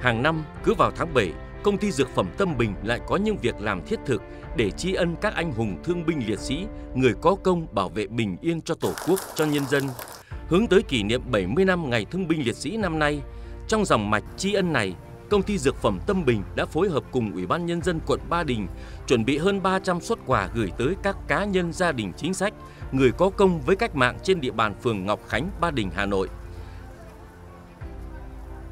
Hàng năm, cứ vào tháng 7, Công ty Dược phẩm Tâm Bình lại có những việc làm thiết thực để tri ân các anh hùng thương binh liệt sĩ, người có công bảo vệ bình yên cho Tổ quốc, cho nhân dân. Hướng tới kỷ niệm 70 năm Ngày Thương binh Liệt sĩ năm nay, trong dòng mạch tri ân này, Công ty Dược phẩm Tâm Bình đã phối hợp cùng Ủy ban Nhân dân quận Ba Đình chuẩn bị hơn 300 suất quà gửi tới các cá nhân, gia đình chính sách, người có công với cách mạng trên địa bàn phường Ngọc Khánh, Ba Đình, Hà Nội.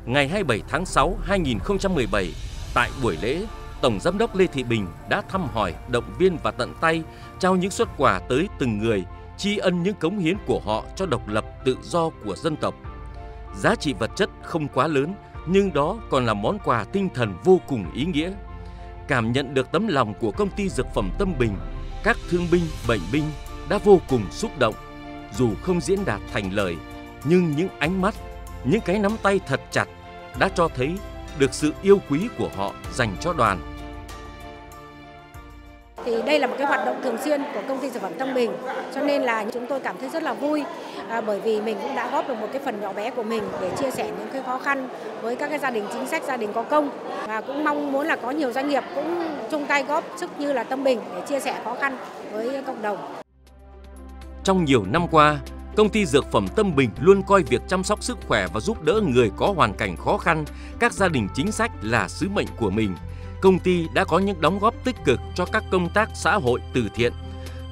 Ngày 27 tháng 6, 2017, tại buổi lễ, Tổng Giám đốc Lê Thị Bình đã thăm hỏi, động viên và tận tay trao những suất quà tới từng người, tri ân những cống hiến của họ cho độc lập, tự do của dân tộc. Giá trị vật chất không quá lớn, nhưng đó còn là món quà tinh thần vô cùng ý nghĩa. Cảm nhận được tấm lòng của Công ty Dược phẩm Tâm Bình, các thương binh, bệnh binh đã vô cùng xúc động. Dù không diễn đạt thành lời, nhưng những ánh mắt, những cái nắm tay thật chặt đã cho thấy được sự yêu quý của họ dành cho đoàn. Thì đây là một cái hoạt động thường xuyên của Công ty Dược phẩm Tâm Bình, cho nên là chúng tôi cảm thấy rất là vui, bởi vì mình cũng đã góp được một cái phần nhỏ bé của mình để chia sẻ những cái khó khăn với các cái gia đình chính sách, gia đình có công, và cũng mong muốn là có nhiều doanh nghiệp cũng chung tay góp sức như là Tâm Bình để chia sẻ khó khăn với cộng đồng. Trong nhiều năm qua, Công ty Dược phẩm Tâm Bình luôn coi việc chăm sóc sức khỏe và giúp đỡ người có hoàn cảnh khó khăn, các gia đình chính sách là sứ mệnh của mình. Công ty đã có những đóng góp tích cực cho các công tác xã hội từ thiện,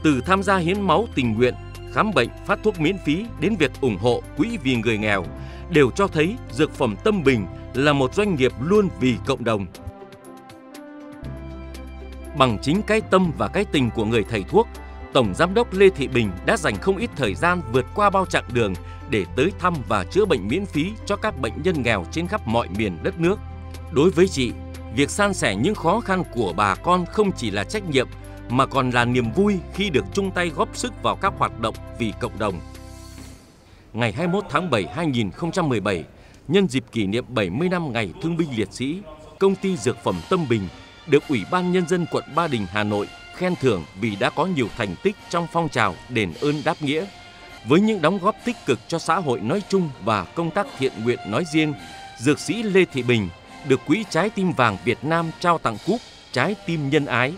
từ tham gia hiến máu tình nguyện, khám bệnh, phát thuốc miễn phí đến việc ủng hộ quỹ vì người nghèo, đều cho thấy Dược phẩm Tâm Bình là một doanh nghiệp luôn vì cộng đồng. Bằng chính cái tâm và cái tình của người thầy thuốc, Tổng Giám đốc Lê Thị Bình đã dành không ít thời gian vượt qua bao chặng đường để tới thăm và chữa bệnh miễn phí cho các bệnh nhân nghèo trên khắp mọi miền đất nước. Đối với chị, việc san sẻ những khó khăn của bà con không chỉ là trách nhiệm mà còn là niềm vui khi được chung tay góp sức vào các hoạt động vì cộng đồng. Ngày 21 tháng 7, 2017, nhân dịp kỷ niệm 70 năm Ngày Thương binh Liệt sĩ, Công ty Dược phẩm Tâm Bình được Ủy ban Nhân dân quận Ba Đình, Hà Nội khen thưởng vì đã có nhiều thành tích trong phong trào đền ơn đáp nghĩa. Với những đóng góp tích cực cho xã hội nói chung và công tác thiện nguyện nói riêng, Dược sĩ Lê Thị Bình được Quỹ Trái Tim Vàng Việt Nam trao tặng cúp Trái Tim Nhân Ái.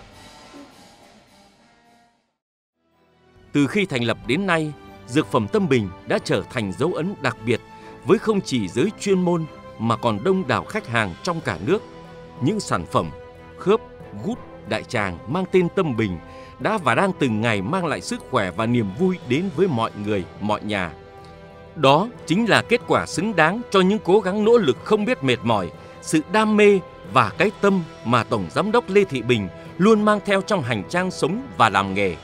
Từ khi thành lập đến nay, Dược phẩm Tâm Bình đã trở thành dấu ấn đặc biệt với không chỉ giới chuyên môn mà còn đông đảo khách hàng trong cả nước. Những sản phẩm khớp, gút, đại tràng mang tên Tâm Bình đã và đang từng ngày mang lại sức khỏe và niềm vui đến với mọi người, mọi nhà. Đó chính là kết quả xứng đáng cho những cố gắng nỗ lực không biết mệt mỏi, sự đam mê và cái tâm mà Tổng Giám đốc Lê Thị Bình luôn mang theo trong hành trang sống và làm nghề.